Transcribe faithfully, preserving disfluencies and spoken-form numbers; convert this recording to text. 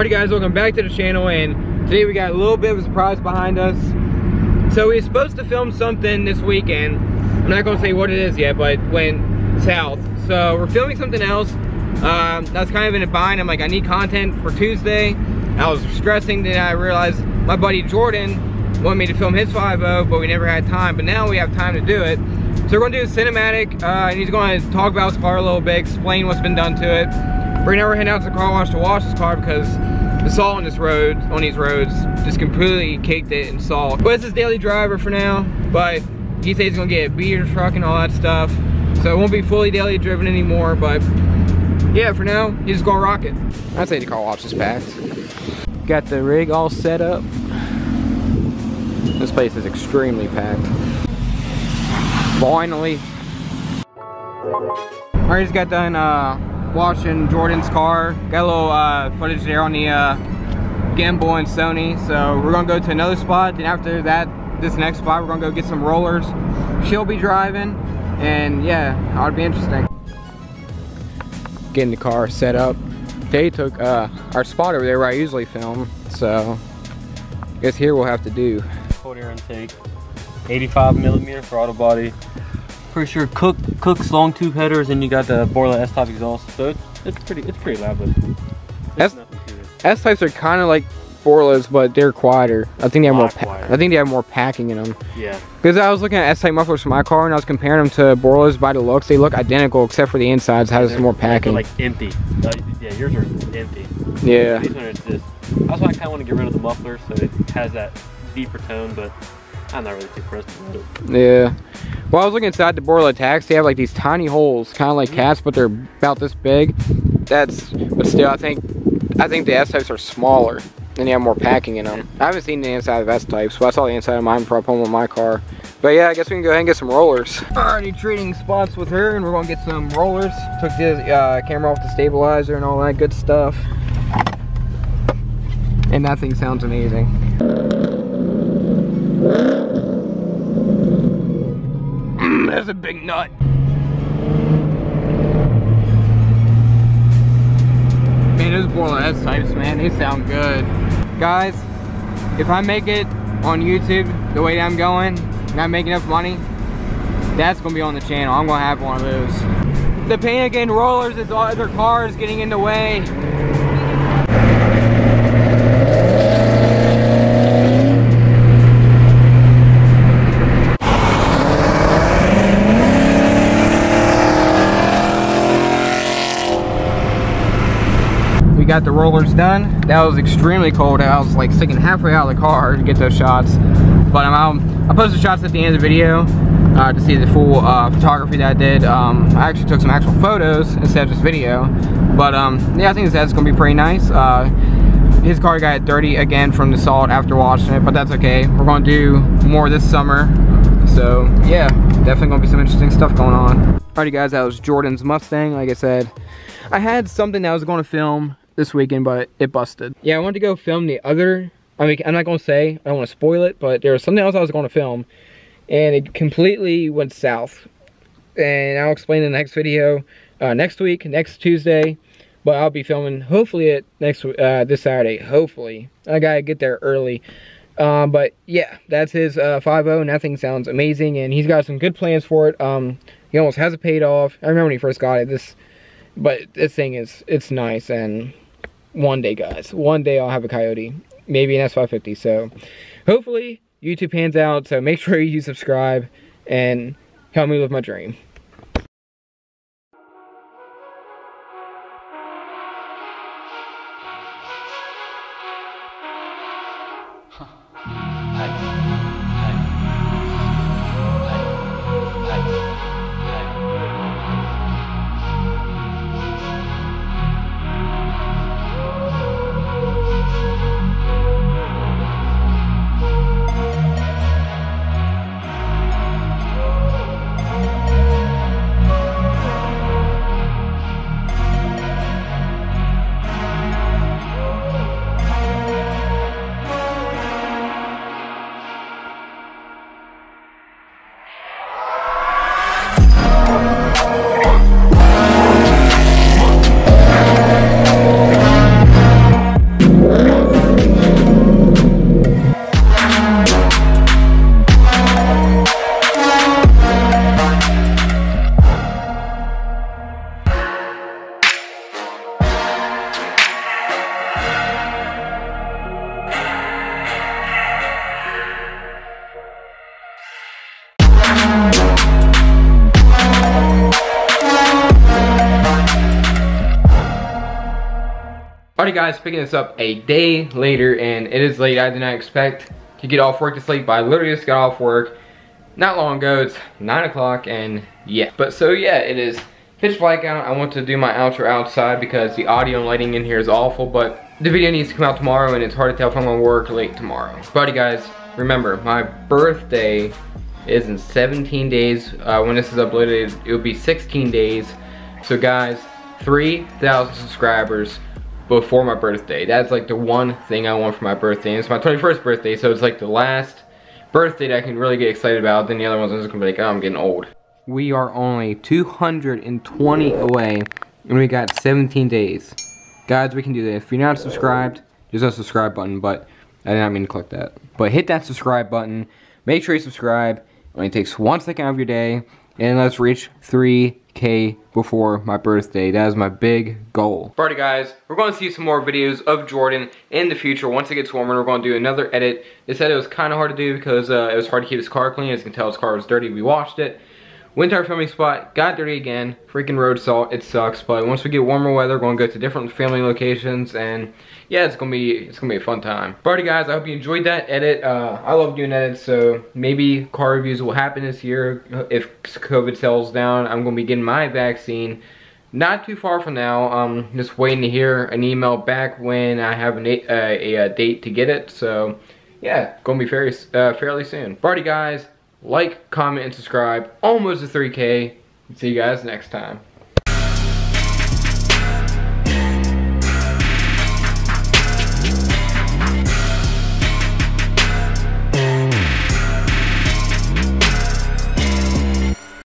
Alrighty guys, welcome back to the channel, and today we got a little bit of a surprise behind us. So we were supposed to film something this weekend. I'm not gonna say what it is yet, but went south. So we're filming something else. Um, I was kind of in a bind. I'm like, I need content for Tuesday. I was stressing, then I realized my buddy Jordan wanted me to film his five oh, but we never had time, but now we have time to do it. So we're gonna do a cinematic, uh, and he's gonna talk about his car a little bit, explain what's been done to it. Right now we're heading out to the car wash to wash this car because the salt on this road, on these roads, just completely caked it in salt. But it's his daily driver for now, but he says he's gonna get a beater truck and all that stuff. So it won't be fully daily driven anymore, but yeah, for now, he's just gonna rock it. I'd say the car wash is packed. Got the rig all set up. This place is extremely packed. Finally. All right, just got done uh, washing Jordan's car. Got a little uh, footage there on the uh, gimbal and Sony. So we're gonna go to another spot. Then after that, this next spot, we're gonna go get some rollers. She'll be driving, and yeah, that'll be interesting. Getting the car set up. They took uh, our spot over there where I usually film. So I guess here we'll have to do. Cold air intake, eighty-five millimeter throttle body. Pretty sure Cook, Kooks long tube headers, and you got the Borla S-Type exhaust. So it's, it's pretty, it's pretty loud, but S-Types are kind of like Borlas, but they're quieter. I think they have more. I think they have more packing in them. Yeah. Because I was looking at S-Type mufflers for my car, and I was comparing them to Borlas by the looks. They look identical except for the insides has some more packing. Like empty. Uh, yeah, yours are empty. Yeah. These ones are just. That's why I kind of want to get rid of the muffler, so it has that deeper tone, but I'm not really too pressed about it. Yeah. Well, I was looking inside the Borla tax. They have like these tiny holes, kind of like cats, but they're about this big. That's, but still, I think, I think the S-Types are smaller, and they have more packing in them. I haven't seen the inside of S-Types, but I saw the inside of mine prop home on my car. But yeah, I guess we can go ahead and get some rollers. Already trading spots with her, and we're gonna get some rollers. Took the uh, camera off the stabilizer and all that good stuff. And that thing sounds amazing. That's a big nut. Man, those Borla S-Types, man, they sound good. Guys, if I make it on YouTube the way I'm going, and I make enough money, that's gonna be on the channel. I'm gonna have one of those. The panic in rollers is all other cars getting in the way. Got the rollers done. That was extremely cold. I was like sticking halfway out of the car to get those shots, but I'm out. I posted shots at the end of the video uh, to see the full uh, photography that I did. Um, I actually took some actual photos instead of just video, but um, yeah, I think that's gonna be pretty nice. Uh, his car got dirty again from the salt after washing it, but that's okay. We're gonna do more this summer, so yeah, definitely gonna be some interesting stuff going on. Alrighty, guys, that was Jordan's Mustang. Like I said, I had something that I was gonna film this weekend, but it busted. Yeah, I wanted to go film the other, I mean, I'm not gonna say, I don't wanna spoil it, but there was something else I was gonna film, and it completely went south. And I'll explain in the next video, uh, next week, next Tuesday, but I'll be filming, hopefully, it next, uh, this Saturday, hopefully. I gotta get there early. Um, but yeah, that's his uh, five oh, and that thing sounds amazing, and he's got some good plans for it. Um, he almost has it paid off. I remember when he first got it, this, but this thing is, it's nice, and one day, guys, one day I'll have a Coyote, maybe an S five fifty. So hopefully YouTube pans out, so make sure you subscribe and help me live my dream. Sorry guys, picking this up a day later, and it is late. I did not expect to get off work to sleep, but I literally just got off work not long ago. It's nine o'clock, and yeah. But so yeah, it is pitch black out. I want to do my outro outside because the audio and lighting in here is awful, but the video needs to come out tomorrow, and it's hard to tell if I'm gonna work late tomorrow. Buddy guys, remember, my birthday is in seventeen days. Uh, when this is uploaded, it will be sixteen days. So guys, three thousand subscribers before my birthday. That's like the one thing I want for my birthday. And it's my twenty-first birthday, so it's like the last birthday that I can really get excited about. Then the other ones I'm just gonna be like, oh, I'm getting old. We are only two hundred twenty away, and we got seventeen days. Guys, we can do that. If you're not subscribed, there's no subscribe button, but I did not mean to click that. But hit that subscribe button. Make sure you subscribe. It only takes one second out of your day, and let's reach three K before my birthday. That is my big goal. Alrighty guys, we're going to see some more videos of Jordan in the future. Once it gets warmer, we're going to do another edit. This edit was kind of hard to do because uh, it was hard to keep his car clean. As you can tell, his car was dirty. We washed it. Went to our filming spot, got dirty again. Freaking road salt, it sucks. But once we get warmer weather, we're gonna go to different filming locations, and yeah, it's gonna be it's gonna be a fun time. Alrighty guys, I hope you enjoyed that edit. Uh, I love doing edits, so maybe car reviews will happen this year if COVID settles down. I'm gonna be getting my vaccine not too far from now. Um, just waiting to hear an email back when I have an, uh, a, a date to get it. So yeah, gonna be fairly uh, fairly soon. Alrighty guys. Like, comment, and subscribe. Almost to three K. See you guys next time.